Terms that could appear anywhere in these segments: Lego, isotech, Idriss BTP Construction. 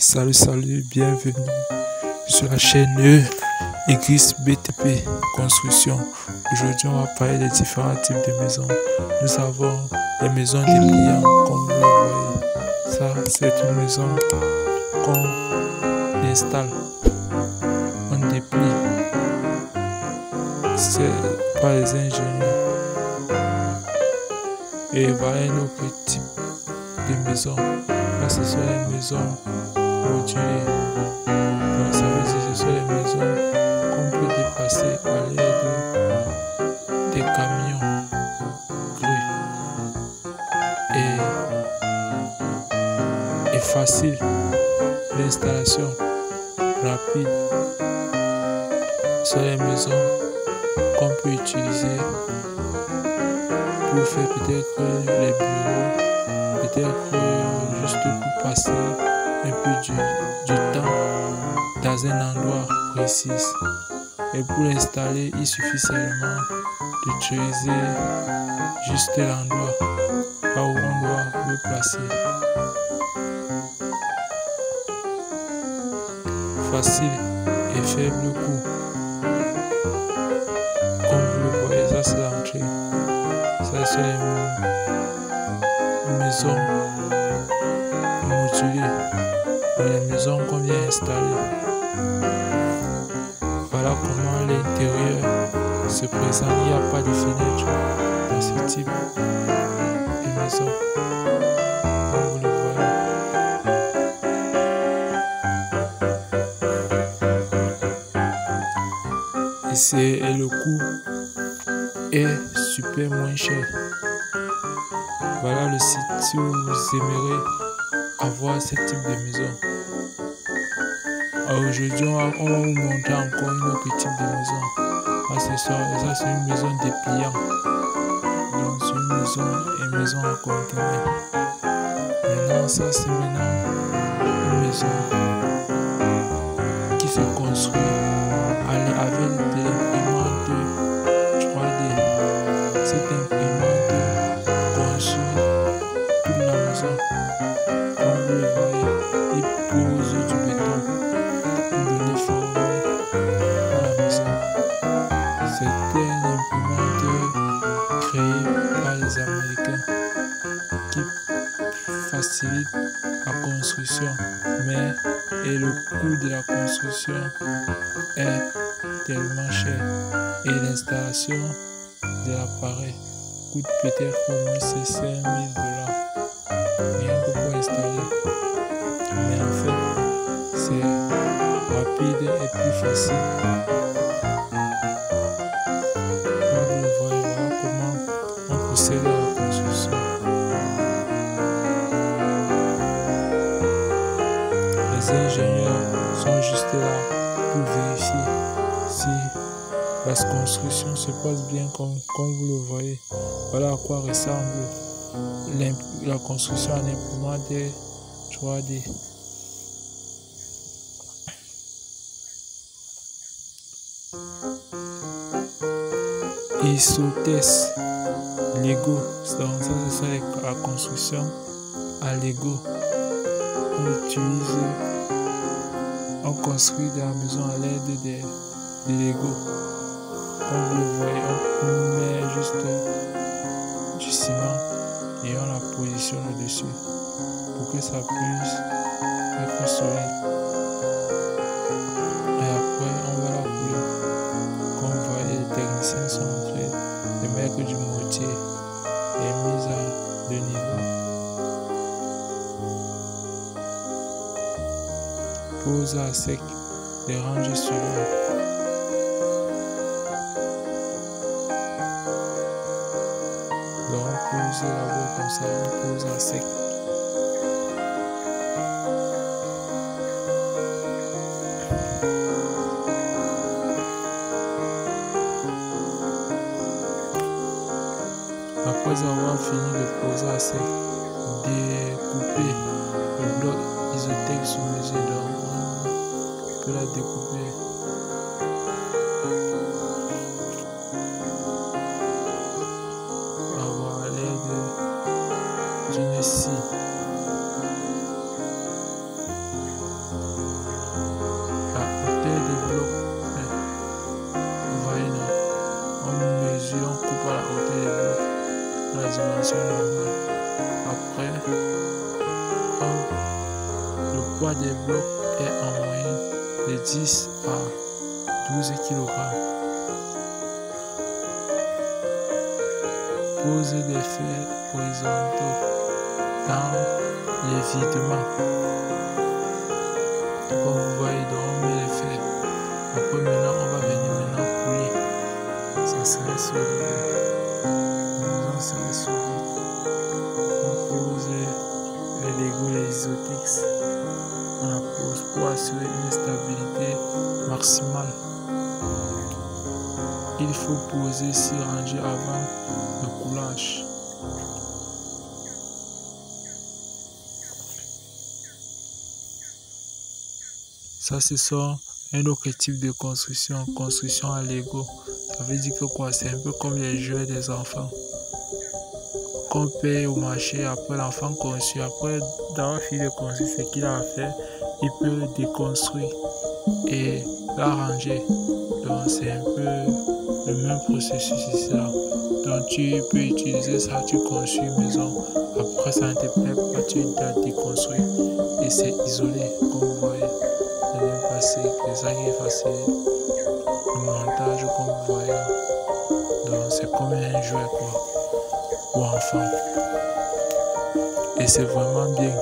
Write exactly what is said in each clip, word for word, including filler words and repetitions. Salut, salut, bienvenue sur la chaîne Idriss B T P Construction. Aujourd'hui, on va parler des différents types de maisons. Nous avons les maisons des clients, comme vous le voyez. Ça, c'est une maison qu'on installe, on déplie. C'est par les ingénieurs. Et voilà un autre type de maison. Là, ce sont les maisons modulées. Donc ça veut dire que ce sont les maisons qu'on peut dépasser à l'aide des camions crus et, et facile l'installation rapide. Ce sont les maisons qu'on peut utiliser pour faire peut-être les bureaux, peut-être juste pour passer un peu du, du temps dans un endroit précis. Et pour l'installer, il suffit seulement d'utiliser juste l'endroit là où on doit le placer. Facile et faible coût. Comme vous le voyez, ça c'est l'entrée. Ça c'est une maison modulée. La maison qu'on vient installer. Voilà comment l'intérieur se présente. Il n'y a pas de fenêtre dans ce type de maison. Comme vous le voyez. Et, c'est, et le coût est super moins cher. Voilà le site où vous aimerez avoir ce type de maison. Aujourd'hui, on va vous montrer encore une autre type de maison. Ah, c'est ça, ça c'est une maison dépliante. Donc c'est une maison et maison à contenir. Maintenant, ça c'est maintenant une maison qui se construit avec de l'imprimante trois D. Cette imprimante construit toute la maison. Comme vous le voyez, il pose du béton. C'était une imprimante créée par les Américains qui facilite la construction, mais et le coût de la construction est tellement cher et l'installation de l'appareil coûte peut-être au moins cinq mille dollars rien que pour installer, mais en fait c'est rapide et plus facile. C'est la construction. Les ingénieurs sont juste là pour vérifier si la construction se passe bien comme, comme vous le voyez. Voilà à quoi ressemble la construction en imprimante trois D. Isotest Lego, donc ça ce sont la construction à Lego. On utilise, on construit de la maison à l'aide des de Lego. Comme vous le voyez, on met juste du ciment et on la positionne au-dessus pour que ça puisse être solide. Et après, on va la couler. Comme vous voyez, les techniciens sont en train de mettre du mortier et mise à deux niveaux. Pose à sec les rangées suivantes. Donc on pose la boule comme ça, on pose à sec. Après avoir fini de poser à sec, découper le bloc isotech sous mesure, donc on peut la découper. Avoir à l'aide d'une scie. poids des blocs est en moyenne de dix à douze kilogrammes. Pose des fers horizontaux dans l'évidement. Comme vous voyez, donc on met les fers. Après maintenant, on va venir maintenant couler. Ça serait solide. Ça serait solide. On pose les Lego, les isotix. On la pose pour assurer une stabilité maximale. Il faut poser six rangées avant le coulage. Ça, ce sont un autre type de construction, construction à Lego. Ça veut dire que quoi? C'est un peu comme les jeux des enfants qu'on paye au marché. Après, l'enfant construit. Après d'avoir fini de construire ce qu'il a à faire, il peut déconstruire et l'arranger. Donc c'est un peu le même processus ici là. Donc tu peux utiliser ça, tu construis une maison. Après ça ne te plaît pas, tu la déconstruis et c'est isolé. Comme vous voyez, c'est ça qui est facile, le montage comme vous voyez. Donc c'est comme un jouet quoi, pour enfant, et c'est vraiment bien.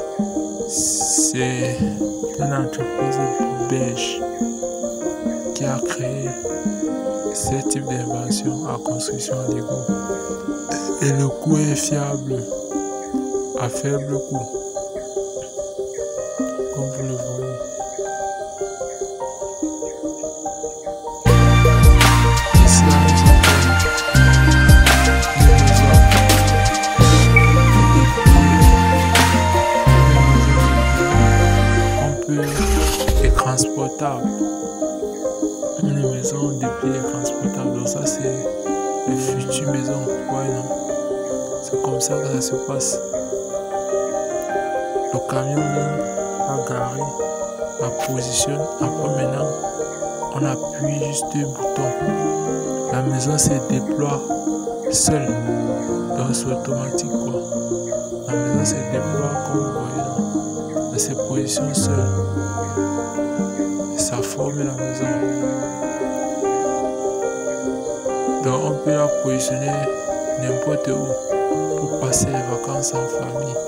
C'est une entreprise belge qui a créé ce type d'invention à construction Lego, et le coût est fiable, à faible coût, comme vous le voyez. Transportable, une maison de pied transportable. Donc ça c'est une future maison, ouais, non, c'est comme ça que ça se passe. Le camion vient à garer, la positionne, après maintenant on appuie juste un bouton, la maison se déploie seule. Donc c'est automatique quoi, la maison se déploie comme vous voyez là, elle se positionne seule. Ça forme la maison. Donc on peut la positionner n'importe où pour passer les vacances en famille.